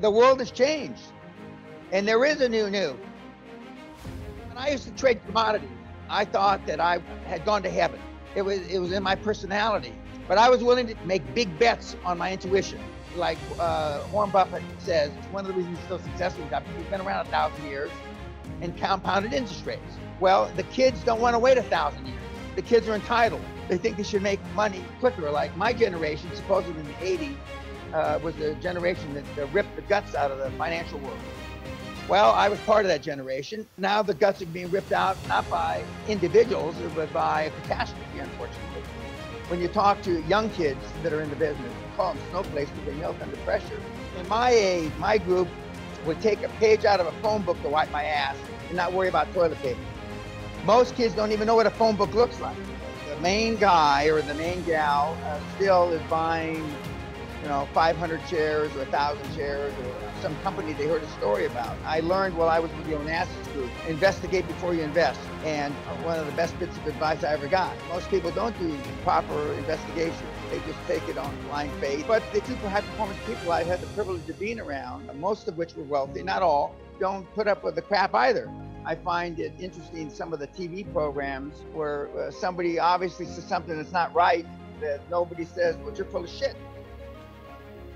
the world has changed, and there is a new. When I used to trade commodities, I thought that I had gone to heaven. It was in my personality, but I was willing to make big bets on my intuition. Like Warren Buffett says, it's one of the reasons he's so successful is that he's been around 1,000 years and compounded interest rates. Well, the kids don't want to wait 1,000 years. The kids are entitled. They think they should make money quicker. Like my generation, supposedly in the 80s, was the generation that ripped the guts out of the financial world. Well, I was part of that generation. Now the guts are being ripped out, not by individuals, but by a catastrophe, unfortunately. When you talk to young kids that are in the business, you call them snowflakes because they melt under pressure. In my age, my group would take a page out of a phone book to wipe my ass and not worry about toilet paper. Most kids don't even know what a phone book looks like. The main guy or the main gal still is buying, 500 shares or 1,000 shares or some company they heard a story about. I learned while I was with the Onassis group, investigate before you invest. And one of the best bits of advice I ever got. Most people don't do proper investigation. They just take it on blind faith. But the super high-performance people I've had the privilege of being around, most of which were wealthy, not all, don't put up with the crap either. I find it interesting, some of the TV programs where somebody obviously says something that's not right, that nobody says, well, you're full of shit.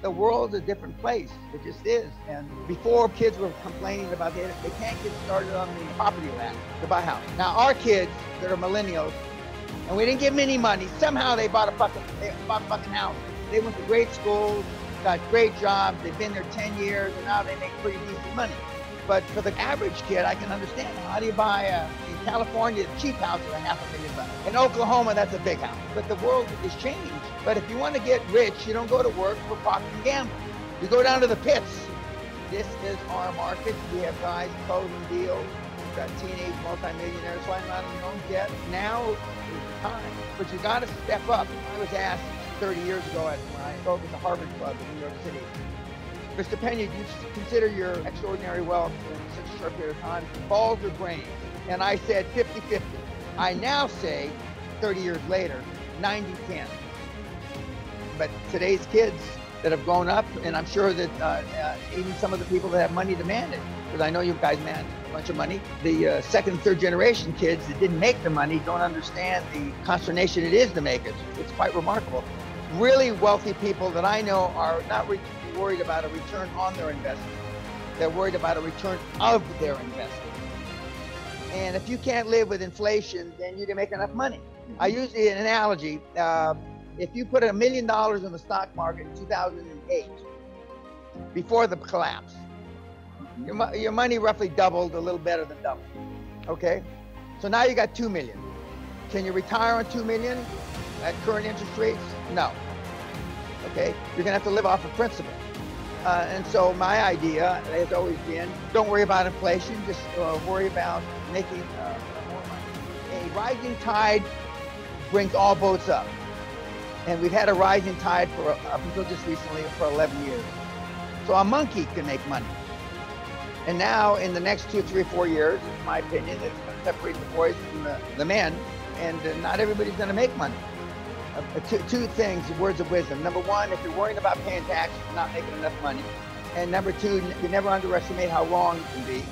The world's a different place, it just is. And before, kids were complaining about they can't get started on the property ladder to buy a house. Now our kids that are millennials, and we didn't give them any money, somehow they bought a fucking house. They went to great schools, got great jobs, they've been there 10 years, and now they make pretty decent money. But for the average kid, I can understand. How do you buy in California, a cheap house for $500,000? In Oklahoma, that's a big house. But the world has changed. But if you want to get rich, you don't go to work for poker and gambling. You go down to the pits. This is our market. We have guys closing deals. We've got teenage multimillionaires flying around in their own jet. Now is the time. But you got to step up. I was asked 30 years ago when I spoke at the Harvard Club in New York City, Mr. Peña, do you consider your extraordinary wealth in such a short period of time balls or brains? And I said 50-50. I now say, 30 years later, 90-10. But today's kids that have grown up, and I'm sure that even some of the people that have money demand it, because I know you guys manage a bunch of money, the second and third generation kids that didn't make the money don't understand the consternation it is to make it. It's quite remarkable. Really wealthy people that I know are not worried about a return on their investment. They're worried about a return of their investment. And if you can't live with inflation, then you can make enough money. I use the analogy, if you put $1 million in the stock market in 2008, before the collapse, your money roughly doubled, a little better than doubled, okay? So now you got $2 million. Can you retire on $2 million at current interest rates? No. Okay, you're gonna have to live off of principle. And so my idea has always been, don't worry about inflation, just worry about making more money. A rising tide brings all boats up. And we've had a rising tide for up until just recently for 11 years. So a monkey can make money. And now in the next 2, 3, 4 years, in my opinion, it's gonna separate the boys from the men, and not everybody's gonna make money. Two things, words of wisdom. Number one, if you're worrying about paying taxes, you're not making enough money. And number two, you never underestimate how wrong you can be.